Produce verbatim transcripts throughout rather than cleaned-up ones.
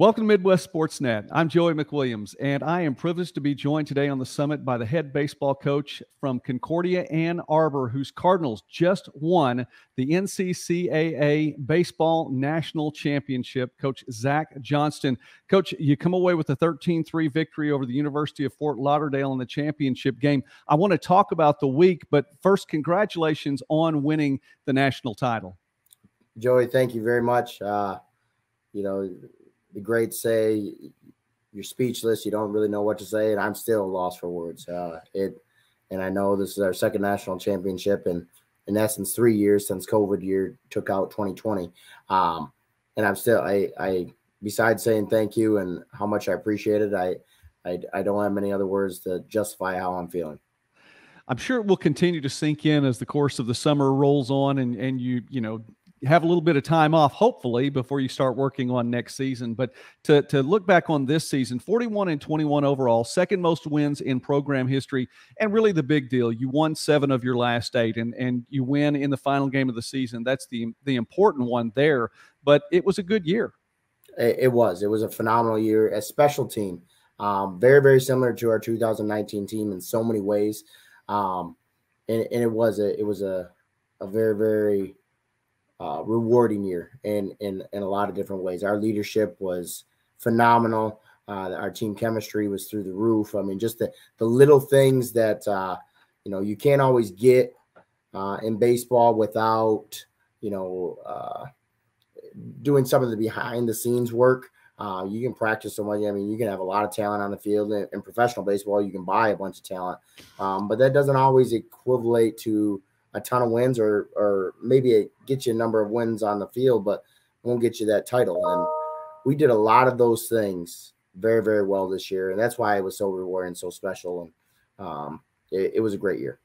Welcome to Midwest Sports Net. I'm Joey McWilliams, and I am privileged to be joined today on the summit by the head baseball coach from Concordia Ann Arbor, whose Cardinals just won the N C C A A Baseball National Championship, Coach Zach Johnston. Coach, you come away with a thirteen three victory over the University of Fort Lauderdale in the championship game. I want to talk about the week, but first, congratulations on winning the national title. Joey, thank you very much. Uh, you know, the greats say you're speechless. You don't really know what to say, and I'm still lost for words. Uh, it, and I know this is our second national championship, and in essence, three years since COVID year took out twenty twenty. Um, and I'm still, I, I, besides saying thank you and how much I appreciate it, I, I, I don't have many other words to justify how I'm feeling. I'm sure it will continue to sink in as the course of the summer rolls on, and and you, you know. have a little bit of time off, hopefully, before you start working on next season. But to, to look back on this season, forty-one and twenty-one overall, second most wins in program history, and really the big deal. You won seven of your last eight, and, and you win in the final game of the season. That's the, the important one there. But it was a good year. It was. It was a phenomenal year, a special team. Um, very, very similar to our two thousand nineteen team in so many ways. Um, and, and it was a, it was a, a very, very – Uh, rewarding year in, in, in a lot of different ways. Our leadership was phenomenal. Uh, our team chemistry was through the roof. I mean, just the, the little things that, uh, you know, you can't always get uh, in baseball without, you know, uh, doing some of the behind the scenes work. Uh, you can practice so much. I mean, you can have a lot of talent on the field. In, in professional baseball, you can buy a bunch of talent, um, but that doesn't always equivalent to a ton of wins, or or maybe it gets you a number of wins on the field, but won't get you that title. And we did a lot of those things very, very well this year, and that's why it was so rewarding, so special, and um, it, it was a great year.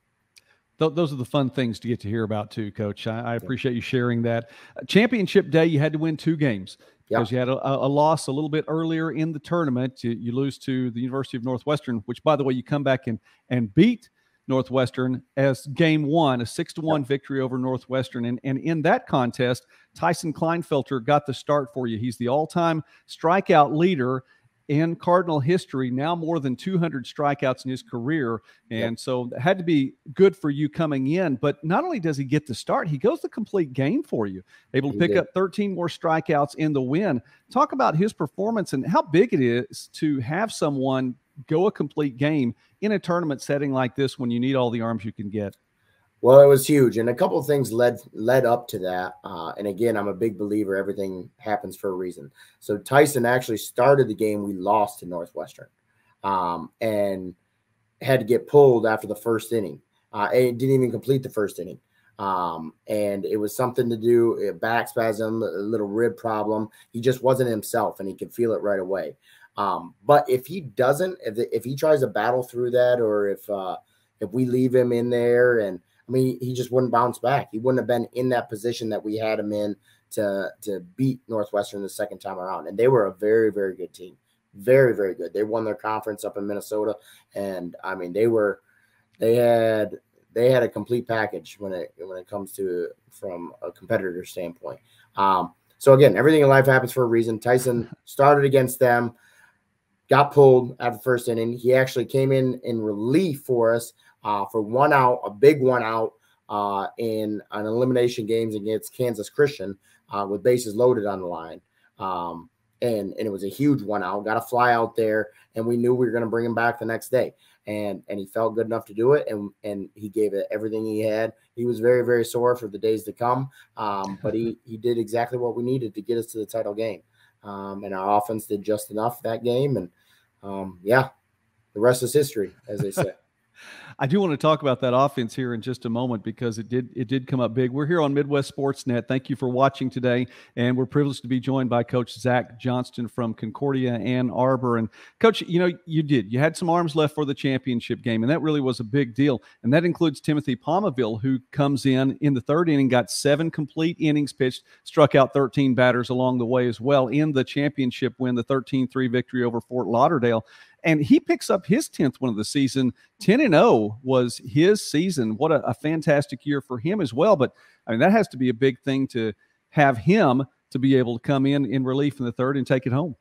Those are the fun things to get to hear about too, Coach. I, I appreciate you sharing that. Championship day, you had to win two games. Because you had a, a loss a little bit earlier in the tournament. You, you lose to the University of Northwestern, which, by the way, you come back and, and beat Northwestern as game one, a six to one yep. victory over Northwestern. And, and in that contest, Tyson Kleinfelter got the start for you. He's the all-time strikeout leader in Cardinal history, now more than two hundred strikeouts in his career. And yep. so it had to be good for you coming in. But not only does he get the start, he goes the complete game for you, able to he pick did. up thirteen more strikeouts in the win. Talk about his performance and how big it is to have someone go a complete game in a tournament setting like this when you need all the arms you can get. Well, it was huge, and a couple of things led led up to that. Uh, and again, I'm a big believer everything happens for a reason. So Tyson actually started the game we lost to Northwestern, um, and had to get pulled after the first inning. Uh, and didn't even complete the first inning, um, and it was something to do back spasm, a little rib problem. He just wasn't himself, and he could feel it right away. Um, but if he doesn't, if, if he tries to battle through that, or if, uh, if we leave him in there, and I mean, he just wouldn't bounce back. He wouldn't have been in that position that we had him in to, to beat Northwestern the second time around. And they were a very, very good team. Very, very good. They won their conference up in Minnesota. And I mean, they were, they had, they had a complete package when it, when it comes to from a competitor standpoint. Um, so again, everything in life happens for a reason. Tyson started against them. Got pulled at the first inning. He actually came in in relief for us uh, for one out, a big one out uh, in an elimination game against Kansas Christian uh, with bases loaded on the line. Um, and, and it was a huge one out. Got a fly out there, and we knew we were going to bring him back the next day. And and he felt good enough to do it, and and he gave it everything he had. He was very, very sore for the days to come, um, but he, he did exactly what we needed to get us to the title game. Um, and our offense did just enough that game. And, um, yeah, the rest is history, as they say. I do want to talk about that offense here in just a moment, because it did it did come up big. We're here on Midwest Sports Net. Thank you for watching today, and we're privileged to be joined by Coach Zach Johnston from Concordia Ann Arbor. And, Coach, you know, you did. You had some arms left for the championship game, and that really was a big deal. And that includes Timothy Pomaville, who comes in in the third inning, got seven complete innings pitched, struck out thirteen batters along the way as well in the championship win, the thirteen three victory over Fort Lauderdale. And he picks up his tenth win of the season. ten and oh was his season. What a, a fantastic year for him as well. But, I mean, that has to be a big thing to have him to be able to come in in relief in the third and take it home.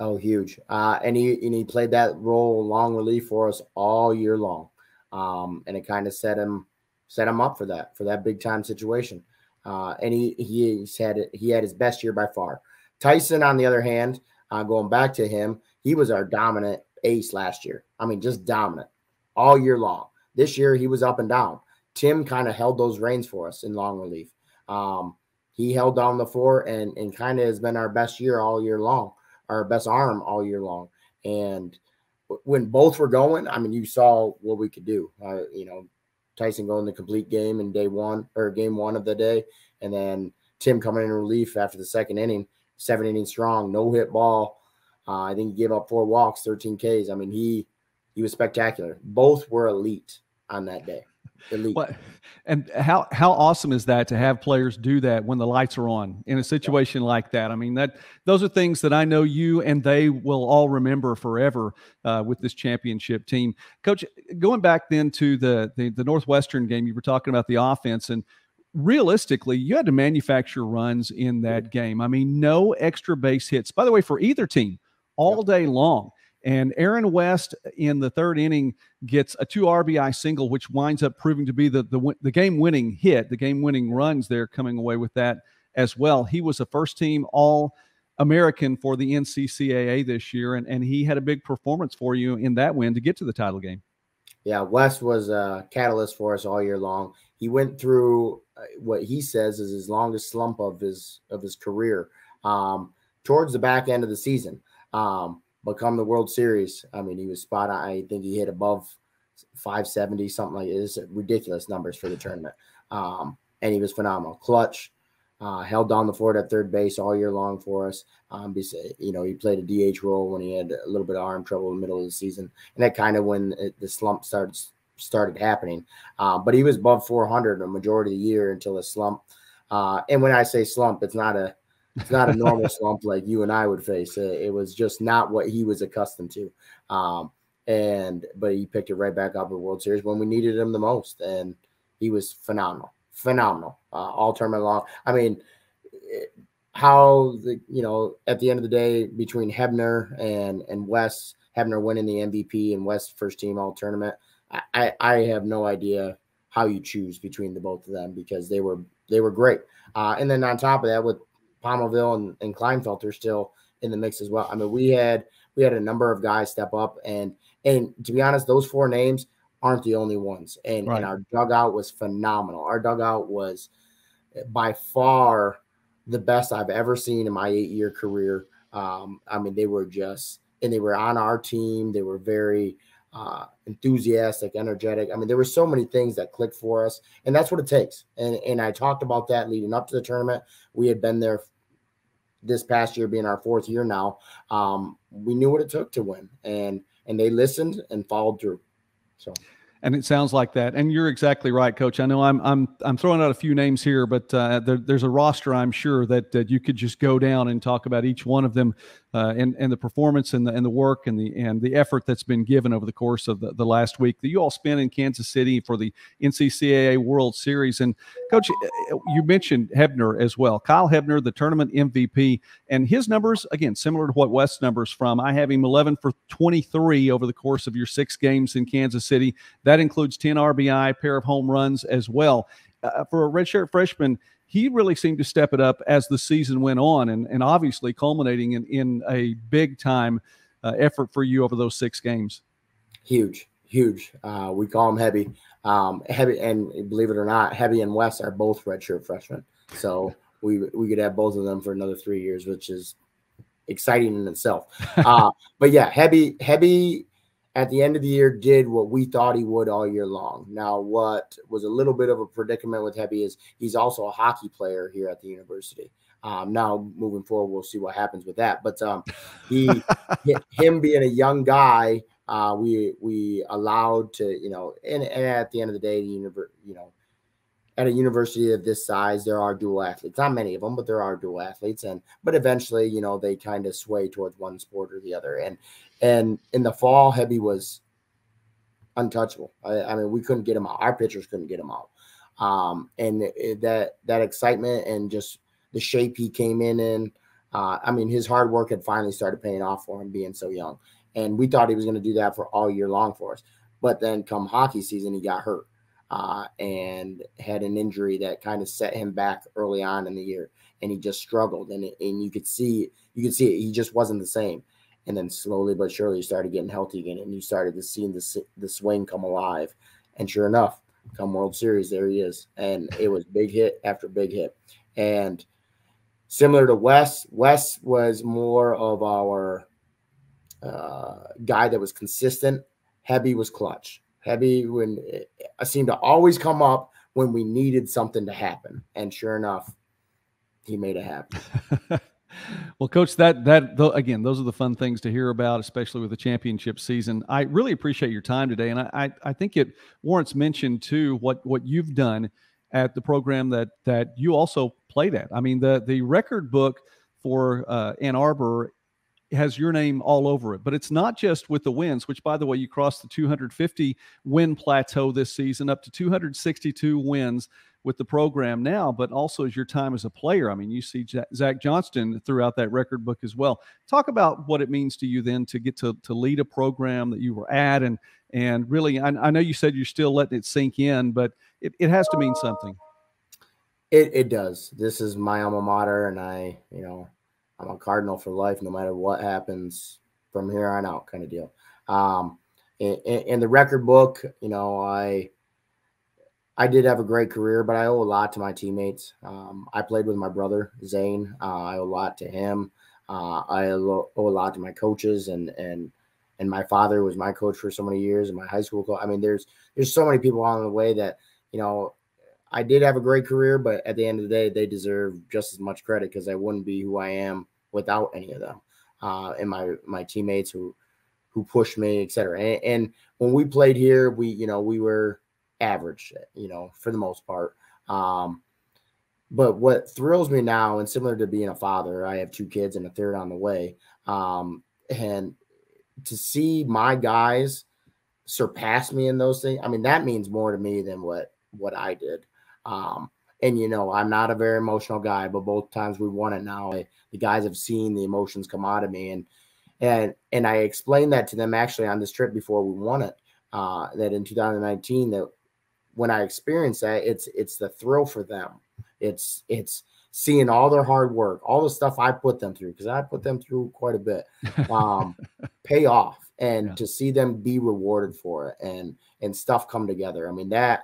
Oh, huge. Uh, and he and he played that role long relief for us all year long. Um, and it kind of set him set him up for that for that big time situation. Uh, and he he's had he had his best year by far. Tyson, on the other hand, uh, going back to him, he was our dominant ace last year. I mean, just dominant all year long. This year he was up and down. Tim kind of held those reins for us in long relief. Um, he held down the fort and and kind of has been our best year all year long, our best arm all year long. And when both were going, I mean, you saw what we could do. Uh, you know, Tyson going the complete game in day one or game one of the day, and then Tim coming in relief after the second inning, seven innings strong, no hit ball. Uh, I think he gave up four walks, thirteen Ks. I mean, he he was spectacular. Both were elite on that day. Elite. What, and how how awesome is that to have players do that when the lights are on in a situation yeah. like that? I mean, that those are things that I know you and they will all remember forever uh, with this championship team. Coach, going back then to the, the the Northwestern game, you were talking about the offense, and realistically, you had to manufacture runs in that game. I mean, no extra base hits, by the way, for either team all yeah. day long. And Aaron West in the third inning gets a two R B I single, which winds up proving to be the the, the game-winning hit, the game-winning runs there coming away with that as well. He was a first-team All-American for the N C C A A this year, and, and he had a big performance for you in that win to get to the title game. Yeah, West was a catalyst for us all year long. He went through what he says is his longest slump of his of his career um, towards the back end of the season. Um But come the World Series, I mean, he was spot on. I think he hit above five seventy, something like it. It's ridiculous numbers for the tournament. Um, and he was phenomenal. Clutch, uh, held down the fort at third base all year long for us. Um, you know, he played a D H role when he had a little bit of arm trouble in the middle of the season. And that kind of when it, the slump starts, started happening. Uh, but he was above four hundred a majority of the year until the slump. Uh, and when I say slump, it's not a – it's not a normal slump like you and I would face. It was just not what he was accustomed to. Um, and but he picked it right back up at the World Series when we needed him the most. And he was phenomenal, phenomenal, uh, all tournament long. I mean, it, how, the you know, at the end of the day, between Hebner and, and West, Hebner winning the M V P and West first team all tournament, I, I have no idea how you choose between the both of them because they were they were great. Uh, and then on top of that, with Pomaville and, and Kleinfelter still in the mix as well. I mean, we had we had a number of guys step up, and and to be honest, those four names aren't the only ones. And, right. and our dugout was phenomenal. Our dugout was by far the best I've ever seen in my eight-year career. Um, I mean, they were just and they were on our team. They were very uh, enthusiastic, energetic. I mean, there were so many things that clicked for us, and that's what it takes. And and I talked about that leading up to the tournament. We had been there this past year, being our fourth year now. Um, we knew what it took to win, and and they listened and followed through. So, and it sounds like that. And you're exactly right, Coach. I know I'm I'm I'm throwing out a few names here, but uh, there, there's a roster I'm sure that, that you could just go down and talk about each one of them, uh, and and the performance and the and the work and the and the effort that's been given over the course of the, the last week that you all spent in Kansas City for the N C C A A World Series. And Coach, you mentioned Hebner as well, Kyle Hebner, the tournament M V P, and his numbers again similar to what West's numbers from. I have him eleven for twenty-three over the course of your six games in Kansas City. That includes ten R B I, pair of home runs as well. Uh, for a redshirt freshman, he really seemed to step it up as the season went on, and, and obviously culminating in, in a big-time uh, effort for you over those six games. Huge, huge. Uh, we call him Heavy. Um, Heavy, and believe it or not, Heavy and West are both redshirt freshmen. So we, we could have both of them for another three years, which is exciting in itself. Uh, but, yeah, Heavy, Heavy – at the end of the year, did what we thought he would all year long. Now, what was a little bit of a predicament with Hebby is he's also a hockey player here at the university. Um, now, moving forward, we'll see what happens with that. But um, he, him being a young guy, uh, we we allowed to, you know, and, and at the end of the day, the univer- you know, at a university of this size, there are dual athletes. Not many of them, but there are dual athletes. And but eventually, you know, they kind of sway towards one sport or the other. And and in the fall, Hebby was untouchable. I, I mean, we couldn't get him out. Our pitchers couldn't get him out. Um, and it, that that excitement and just the shape he came in in, Uh, I mean, his hard work had finally started paying off for him being so young. And we thought he was going to do that for all year long for us. But then come hockey season, he got hurt uh, and had an injury that kind of set him back early on in the year. And he just struggled. And, it, and you could see, you could see it. He just wasn't the same. And then slowly but surely, he started getting healthy again. And you started to see the, the swing come alive. And sure enough, come World Series, there he is. And it was big hit after big hit. And similar to Wes, Wes was more of our uh, guy that was consistent. Hebby was clutch. Hebby when it, it seemed to always come up when we needed something to happen. And sure enough, he made it happen. Well, Coach, that that th again, those are the fun things to hear about, especially with the championship season. I really appreciate your time today, and I I, I think it warrants mention too what what you've done at the program that that you also played at. I mean, the the record book for uh, Ann Arbor has your name all over it, but it's not just with the wins, which, by the way, you crossed the two hundred fifty win plateau this season, up to two hundred sixty-two wins with the program now, but also as your time as a player. I mean, you see Zach Johnston throughout that record book as well. Talk about what it means to you then to get to, to lead a program that you were at, and and really, I, I know you said you're still letting it sink in, but it, it has to mean something. It, it does. This is my alma mater, and I, you know, I'm a Cardinal for life, no matter what happens from here on out, kind of deal. Um, in, in the record book, you know, I I did have a great career, but I owe a lot to my teammates. Um, I played with my brother, Zane. Uh, I owe a lot to him. Uh, I owe a lot to my coaches, and and and my father was my coach for so many years, and my high school coach. I mean, there's there's so many people on the way that, you know, I did have a great career, but at the end of the day, they deserve just as much credit, because I wouldn't be who I am without any of them, uh, and my my teammates who who pushed me, et cetera. And, and when we played here, we you know we were average, you know, for the most part. Um, but what thrills me now, and similar to being a father, I have two kids and a third on the way, um, and to see my guys surpass me in those things, I mean, that means more to me than what what I did. Um, and, you know, I'm not a very emotional guy, but both times we won it now, I, the guys have seen the emotions come out of me. And, and, and I explained that to them actually on this trip before we won it, uh, that in two thousand nineteen, that when I experienced that, it's, it's the thrill for them. It's, it's seeing all their hard work, all the stuff I put them through, because I put them through quite a bit, um, pay off, and yeah, to see them be rewarded for it, and, and stuff come together. I mean, that,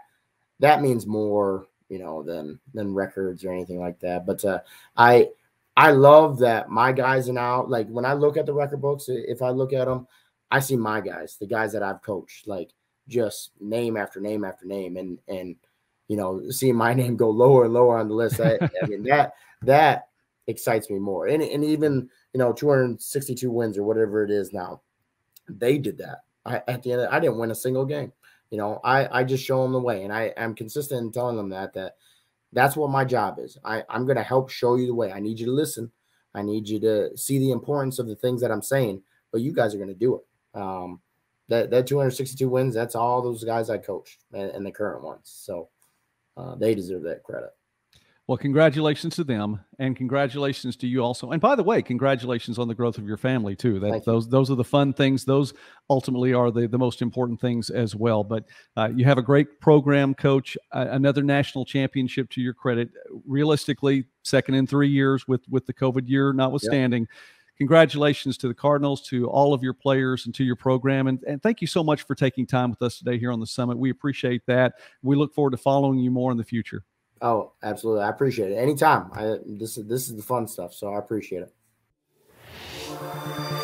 that means more, you know, than than records or anything like that. But uh, I I love that my guys are now, like, when I look at the record books, if I look at them, I see my guys, the guys that I've coached, like, just name after name after name, and and you know, seeing my name go lower and lower on the list. I, I mean, that that excites me more. And and even, you know, two hundred sixty-two wins or whatever it is now, they did that. I, at the end, of, I didn't win a single game. You know, I, I just show them the way, and I am consistent in telling them that, that that's what my job is. I, I'm going to help show you the way. I need you to listen. I need you to see the importance of the things that I'm saying, but you guys are going to do it. Um, that, that two hundred sixty-two wins, that's all those guys I coached, and, and the current ones. So uh, they deserve that credit. Well, congratulations to them, and congratulations to you also. And by the way, congratulations on the growth of your family too. That, those, those are the fun things. Those ultimately are the, the most important things as well. But uh, you have a great program, Coach, uh, another national championship to your credit. Realistically, second in three years with, with the COVID year notwithstanding. Yep. Congratulations to the Cardinals, to all of your players, and to your program. And, and thank you so much for taking time with us today here on the Summit. We appreciate that. We look forward to following you more in the future. Oh, absolutely. I appreciate it. Anytime. I, this is, this is the fun stuff, so I appreciate it.